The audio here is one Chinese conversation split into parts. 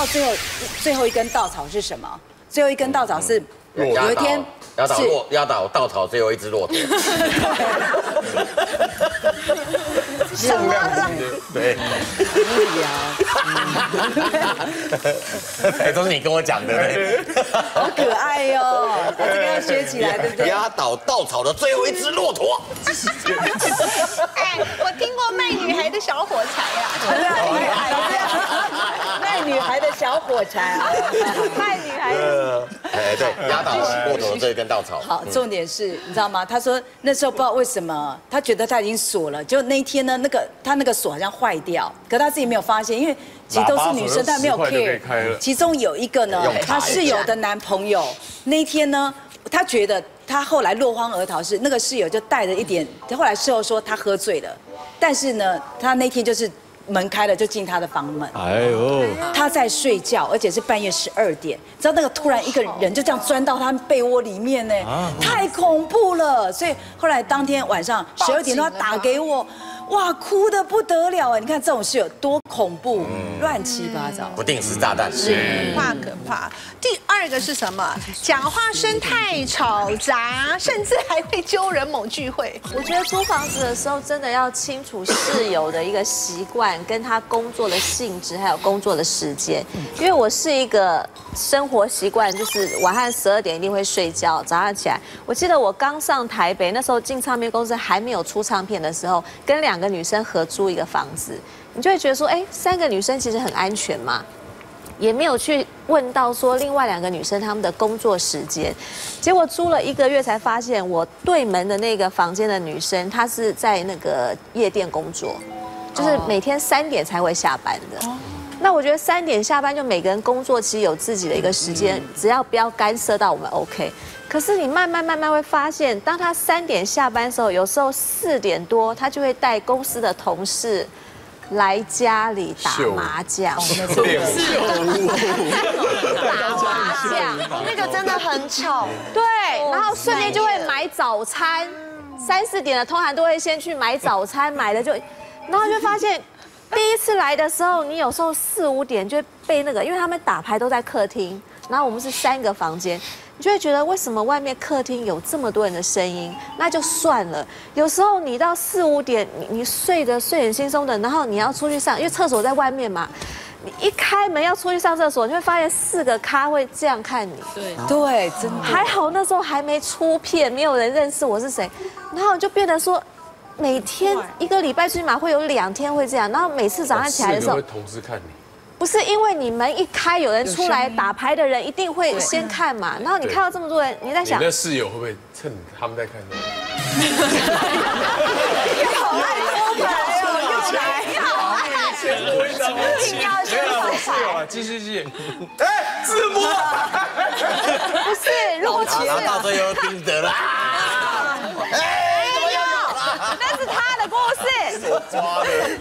到最后一根稻草是什么？最后一根稻草是有一天压倒稻草最后一只骆驼。什么？对，哎，都是你跟我讲的，好可爱哟！我这个要学起来，对不对？压倒稻草的最后一只骆驼。哎，我听过卖女孩的小火柴呀，卖女孩的小火柴啊，卖女孩。哎，对，压倒骆驼这一根稻草。好，重点是，你知道吗？他说那时候不知道为什么，他觉得他已经锁了，就那一天呢，他那个锁好像坏掉，可他自己没有发现，因为其实都是女生，但没有 care。其中有一个呢，她室友的男朋友，那一天呢，他觉得他后来落荒而逃是那个室友就带着一点，后来事后说他喝醉了，但是呢，他那天就是门开了就进他的房门，哎呦，他在睡觉，而且是半夜12点，知道那个突然一个人就这样钻到他被窝里面呢，太恐怖了，所以后来当天晚上12点他打给我。哇，哭得不得了哎！你看这种事有多恐怖，乱七八糟，不定时炸弹，是怕可怕。第2个是什么？讲话声太吵杂，甚至还会揪人某聚会。我觉得租房子的时候，真的要清楚室友的一个习惯，跟他工作的性质，还有工作的时间。因为我是一个生活习惯，就是晚上12点一定会睡觉，早上起来。我记得我刚上台北那时候进唱片公司还没有出唱片的时候，跟两个女生合租一个房子，你就会觉得说，哎，3个女生其实很安全嘛，也没有去问到说另外2个女生她们的工作时间。结果租了1个月才发现，我对门的那个房间的女生，她是在那个夜店工作，就是每天3点才会下班的。那我觉得3点下班就每个人工作，其实有自己的一个时间，只要不要干涉到我们 OK。可是你慢慢会发现，当他3点下班的时候，有时候4点多他就会带公司的同事来家里打麻将，打麻将那个真的很吵，对，然后顺便就会买早餐，3、4点的通常都会先去买早餐，买了就，然后就发现。第一次来的时候，你有时候4、5点就会被那个，因为他们打牌都在客厅，然后我们是3个房间，你就会觉得为什么外面客厅有这么多人的声音？那就算了。有时候你到4、5点，你睡很轻松的，然后你要出去上，因为厕所在外面嘛，你一开门要出去上厕所，你会发现4个咖会这样看你。对，真的。还好那时候还没出片，没有人认识我是谁，然后就变得说。每天1个礼拜最起码会有2天会这样，然后每次早上起来的时候，同事看你，不是因为你门一开有人出来打牌的人一定会先看嘛，然后你看到这么多人，你在想，你的室友会不会趁他们在看你？你好爱偷牌哦，又来，你好爱，一定要先偷牌，继续，哎，自摸，不是，如果其实到最后盯着啦，哎。那是他的故事，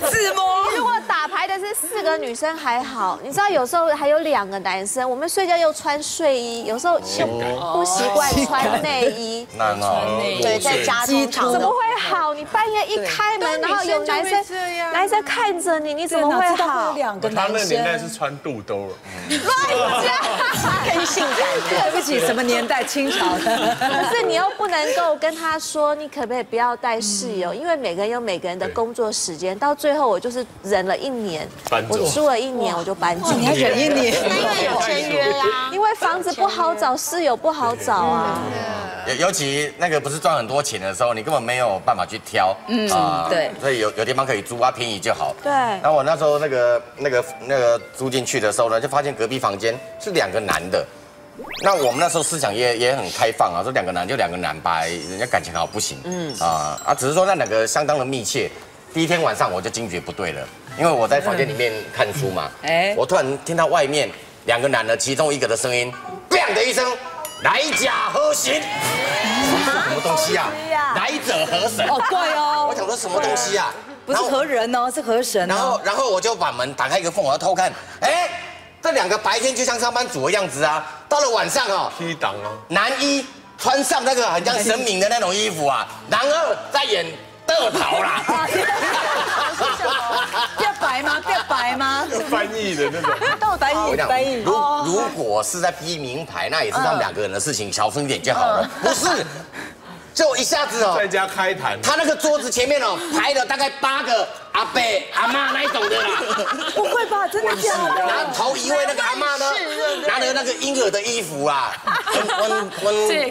自摸。如果打牌的是4个女生还好，你知道有时候还有2个男生，我们睡觉又穿睡衣，有时候又不习惯穿内衣，对，在家中怎么会好？你半夜一开门，然后有男生看着你，你怎么会好？他那年代是穿肚兜了，乱讲，更性感。对不起，什么年代？清朝的。可是你又不能够跟他说，你可不可以不要带室友？因为每个人有每个人的工作时间，到最后我就是忍了1年，我住了1年我就搬走。你还忍1年？因为有签约啊，因为房子不好找，室友不好找啊。尤其那个不是赚很多钱的时候，你根本没有办法去挑，对，所以有地方可以租啊，便宜就好。对。那我那时候那个租进去的时候呢，就发现隔壁房间是2个男的。那我们那时候思想也很开放啊，说2个男就2个男吧，人家感情好不行，只是说那2个相当的密切。第一天晚上我就惊觉不对了，因为我在房间里面看书嘛，我突然听到外面2个男的其中一个的声音，砰的一声，来者何神？什么东西啊？来者何神？好怪哦！我想说什么东西啊？不是何人哦，是何神。然后我就把门打开一个缝，我要偷看，哎。这2个白天就像上班族的样子啊，到了晚上哦，披挡啊，男一穿上那个很像神明的那种衣服啊，男2在演得逃啦。要白吗？要白吗？翻译的那种。翻译。讲，如果是在批名牌，那也是他们两个人的事情，小声一点就好了。不是，就一下子哦，在家开坛，他那个桌子前面哦，排了大概8个阿伯阿嬷那一种的啦。不会吧？真的假的？然后头一位那个阿嬷呢，拿着那个婴儿的衣服啊，温孙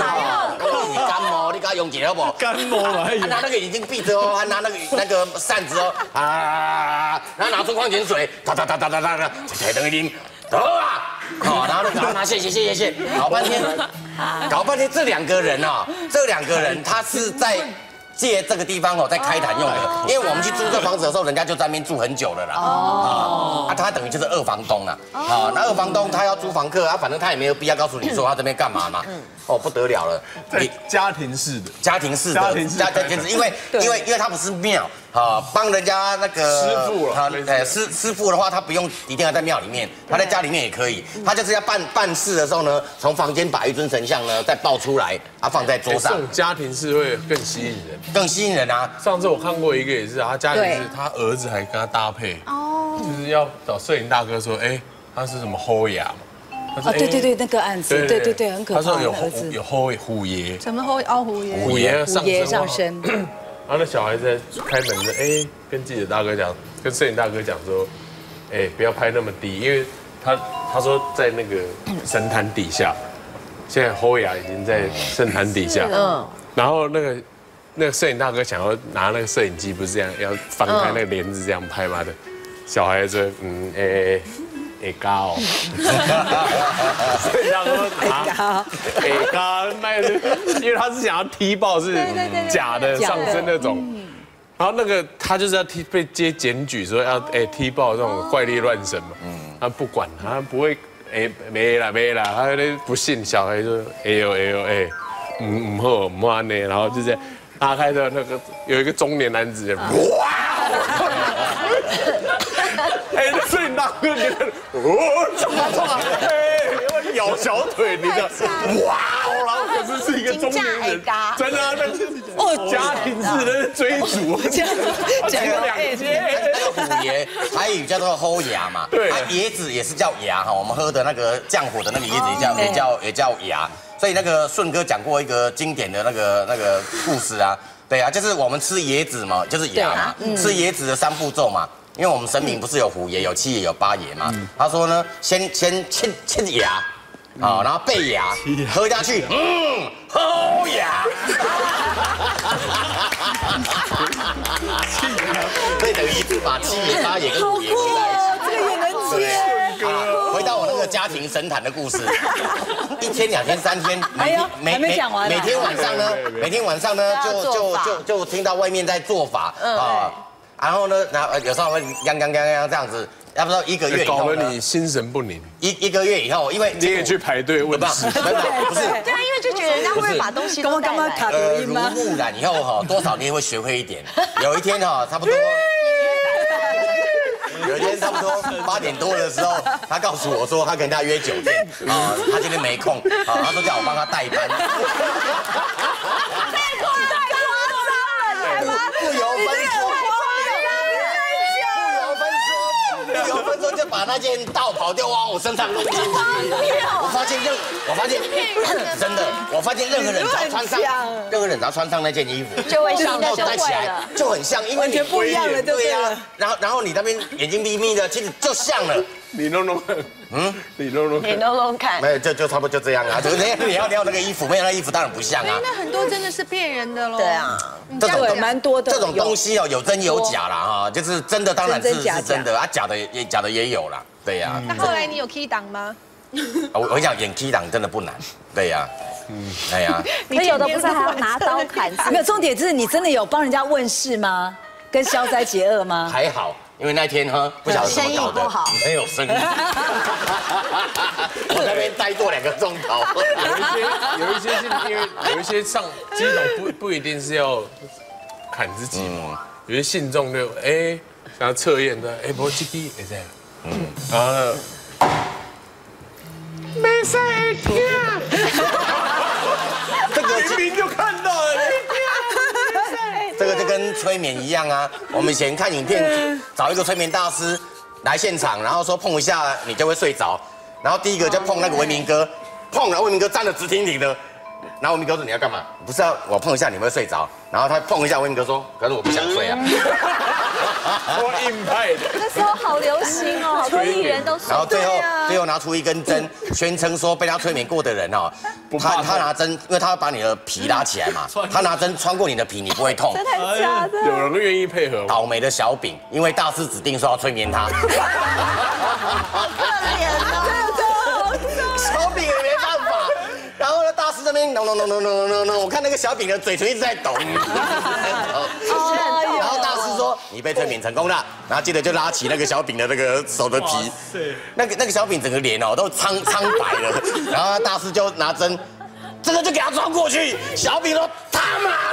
啊，你干毛，你敢用起来不？干毛啊！拿那个眼睛闭着哦，还拿那个扇子哦，啊，然后拿出矿泉水，哒哒哒哒哒哒哒，才等一拎，得啊！ 好，然后就搞他谢，搞半天，这两个人啊，他是在借这个地方哦，在开坛用的，因为我们去租这房子的时候，人家就在那边住很久了啦。哦，啊，他等于就是二房东啦。啊，那二房东他要租房客啊，反正他也没有必要告诉你说他这边干嘛嘛。哦，不得了了，家庭式的，因为他不是庙。 啊，帮人家那个师傅了，师傅的话，他不用一定要在庙里面，他在家里面也可以。他就是要办事的时候呢，从房间把一尊神像呢再抱出来，啊放在桌上。这种家庭式会更吸引人，啊！上次我看过一个也是，他家庭式，他儿子还跟他搭配，就是要找摄影大哥说，哎，他是什么侯雅嘛？啊，对，那个案子，对，很可怕。他说有虎爷，什么虎爷上身。 然后那小孩子在开门的，哎，跟记者大哥讲，跟摄影大哥讲说，哎，不要拍那么低，因为他说在那个神坛底下，现在侯雅已经在神坛底下，然后那个摄影大哥想要拿那个摄影机，不是这样要翻开那个帘子这样拍嘛的，小孩子高，所以他说啊，高，那因为他是想要踢爆是假的上身那种，然后那个他就是要被检举说要踢爆这种怪力乱神嘛，他不管，他不会没啦，他有点不信，小孩说唔好呢，然后就这样拉开的那个有一个中年男子，哇，所以大哥觉得，哦，撞，哎，咬小腿，你看，哇，然后可是是一个中年人，真的，那是哦，家庭式的追逐，两阶，那个虎爷，台语叫做吼牙嘛，对，椰子也是叫牙哈，我们喝的那个降火的那个椰子也叫牙，所以那个顺哥讲过一个经典的那个故事啊，对啊，就是我们吃椰子嘛，就是牙嘛，吃椰子的3步骤嘛。 因为我们神明不是有虎爷、有七爷、有八爷嘛？他说呢，先牙，好，然后背牙，喝下去，吼牙，所以等于把七爷、八爷跟虎爷合在一起。这个也能接。回到我那个家庭神坛的故事，1天、2天、3天，每天晚上呢，就听到外面在做法啊。 然后呢，有时候会央这样子，要不然1个月以后搞得你心神不宁。一个月以后，因为你也去排队问吧，不是？对啊，因为就觉得人家会把东西都带来。如污染以后哈，多少你也会学会一点。有一天哈，差不多8点多的时候，他告诉我说他跟他约酒店啊，他今天没空啊，他说叫我帮他代班。 就把那件道袍就往我身上扔进去，我发现任何人只要穿上那件衣服，就会上到戴起来就很像，因为你不一样了，对呀。然后你那边眼睛眯眯的，其实就像了。你弄弄看，没有就差不多就这样啊，就是你要撩那个衣服，没有那衣服当然不像啊。那很多真的是骗人的喽。对啊，这种蛮多的。这种东西哦，有真有假啦哈，就是真的当然是真的啊，假的也有啦，对呀。那后来你有 key 档吗？我想演 key 档真的不难，对呀。 哎呀，那有的不是还要拿刀砍？没有，重点就是你真的有帮人家问事吗？跟消灾解厄吗？还好，因为那天哈不小心搞的没有生意，我在那边待过2个钟头。有一些是因为有一些上这种不一定是要砍自己嘛，有些信众就然后测验的不这个也在，然后没事听。 明明就看到了，这个就跟催眠一样啊！我们以前看影片，找一个催眠大师，来现场，然后说碰一下你就会睡着，然后第一个就碰那个维明哥，碰了维明哥站得直挺挺的，然后维明哥说你要干嘛？不是啊，我碰一下你会睡着，然后他碰一下维明哥说，可是我不想睡啊。多硬派的，那时候好流行哦，好多艺人都是。然后最后拿出一根针，宣称说被他催眠过的人哦，他拿针，因为他把你的皮拉起来嘛，他拿针穿过你的皮，你不会痛。真的假的？有人愿意配合？倒霉的小饼，因为大师指定说要催眠他。好可怜哦，小饼也没办法。然后呢，大师这边咚咚咚咚咚咚咚，我看那个小饼的嘴唇一直在抖。 你被催眠成功了，然后接着就拉起那个小饼的那个手的皮，那个小饼整个脸哦都苍白了，然后大师就拿针，这个就给他穿过去，小饼说他妈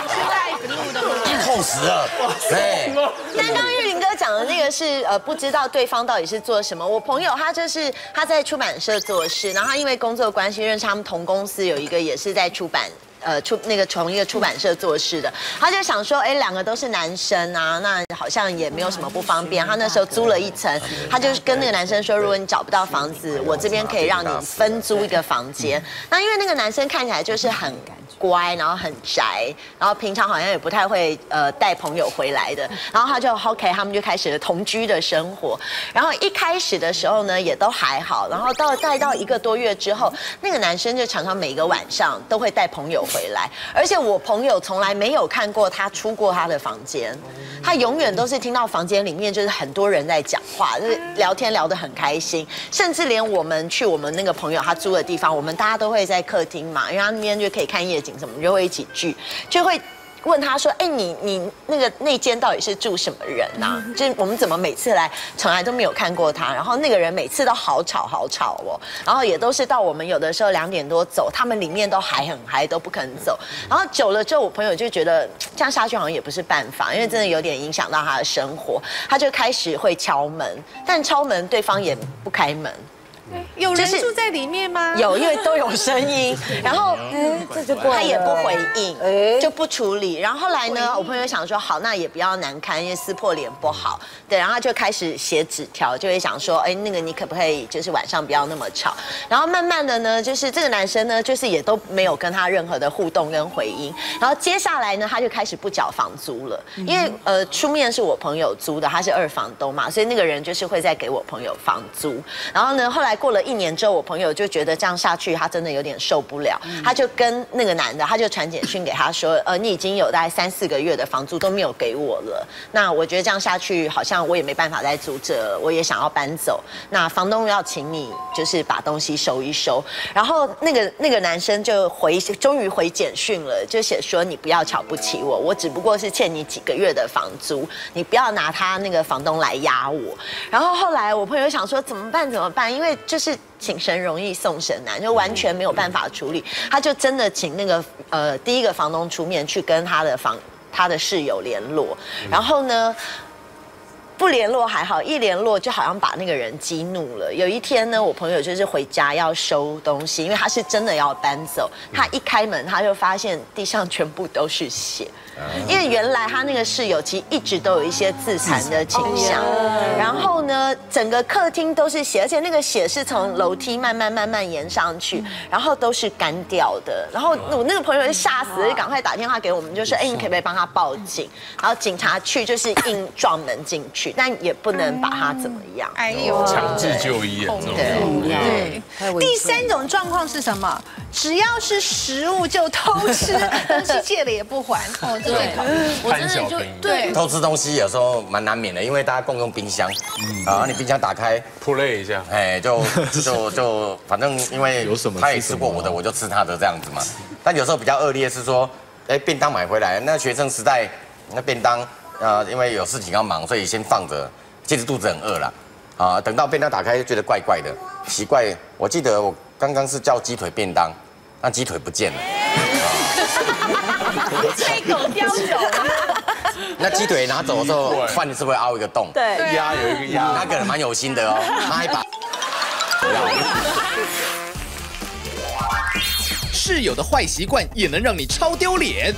的，是在录的吗？痛死了，对。刚刚玉林哥讲的那个是不知道对方到底是做什么。我朋友他就是他在出版社做事，然后他因为工作关系认识他们同公司有一个也是在出版。 从一个出版社做事的，他就想说，哎，两个都是男生啊，那好像也没有什么不方便。他那时候租了一层，他就跟那个男生说，如果你找不到房子，我这边可以让你分租一个房间。那因为那个男生看起来就是很乖，然后很宅，然后平常好像也不太会带朋友回来的。然后他就 OK， 他们就开始了同居的生活。然后一开始的时候呢，也都还好。然后待到一个多月之后，那个男生就常常每个晚上都会带朋友回来，而且我朋友从来没有看过他出过他的房间，他永远都是听到房间里面就是很多人在讲话，就是聊天聊得很开心，甚至连我们去我们那个朋友他租的地方，我们大家都会在客厅嘛，因为他那边就可以看夜景什么，就会一起聚，就会。 问他说：“哎，你那个那间到底是住什么人呐？就是我们怎么每次来从来都没有看过他，然后那个人每次都好吵好吵哦，然后也都是到我们有的时候2点多走，他们里面都还很嗨，都不肯走。然后久了之后，我朋友就觉得这样下去好像也不是办法，因为真的有点影响到他的生活，他就开始会敲门，但敲门对方也不开门。” 有人住在里面吗？有，因为都有声音。然后他也不回应，就不处理。然后后来呢，我朋友想说，好，那也不要难堪，因为撕破脸不好。对，然后他就开始写纸条，就会想说，哎，那个你可不可以就是晚上不要那么吵？然后慢慢的呢，就是这个男生呢，就是也都没有跟他任何的互动跟回应。然后接下来呢，他就开始不缴房租了，因为书面是我朋友租的，他是二房东嘛，所以那个人就是会再给我朋友房租。然后呢，后来。 过了1年之后，我朋友就觉得这样下去，他真的有点受不了。他就跟那个男的，他就传简讯给他说：“你已经有大概3、4个月的房租都没有给我了。那我觉得这样下去，好像我也没办法再租这，我也想要搬走。那房东要请你就是把东西收一收。”然后那个男生就终于回简讯了，就写说：“你不要瞧不起我，我只不过是欠你几个月的房租，你不要拿他那个房东来压我。”然后后来我朋友想说：“怎么办？怎么办？”因为 就是请神容易送神难，就完全没有办法处理。他就真的请那个第一个房东出面去跟他的室友联络，然后呢。 不联络还好，一联络就好像把那个人激怒了。有一天呢，我朋友就是回家要收东西，因为他是真的要搬走。他一开门，他就发现地上全部都是血，因为原来他那个室友其实一直都有一些自残的倾向。然后呢，整个客厅都是血，而且那个血是从楼梯慢慢延上去，然后都是干掉的。然后我那个朋友就吓死了，就赶快打电话给我们，就说：“哎，你可不可以帮他报警？”然后警察去就是硬撞门进去。 但也不能把他怎么样，哎呦，强制就医啊，对对。第三种状况是什么？只要是食物就偷吃，东西借了也不还，哦，对，我真的就对。偷吃东西有时候蛮难免的，因为大家共用冰箱，然后你冰箱打开 play 一下，哎，就反正因为他也吃过我的，我就吃他的这样子嘛。但有时候比较恶劣是说，哎，便当买回来，那学生时代那便当。 因为有事情要忙，所以先放着。其实肚子很饿啦，啊，等到便当打开就觉得怪怪的，奇怪。我记得我刚刚是叫鸡腿便当，那鸡腿不见了。被狗叼走了。那鸡腿拿走的时候，饭是不是凹一个洞？对，鸭有一个鸭，那个人蛮有心的哦，他还把。室友的坏习惯也能让你超丢脸。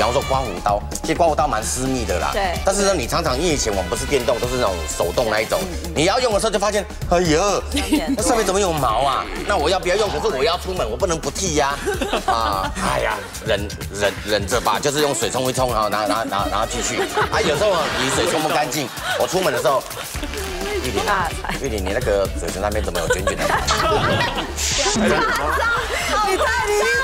比方说刮胡刀，其实刮胡刀蛮私密的啦。对。但是呢，你常常因为以前我们不是电动，都是那种手动那一种，你要用的时候就发现，哎呦，那上面怎么有毛啊？那我要不要用？可是我要出门，我不能不剃呀。啊，哎呀，忍着吧，就是用水冲一冲，然后然后继续。啊，有时候你水冲不干净，我出门的时候。 玉玲，你那个嘴唇那边怎么有卷卷的？你太厉害！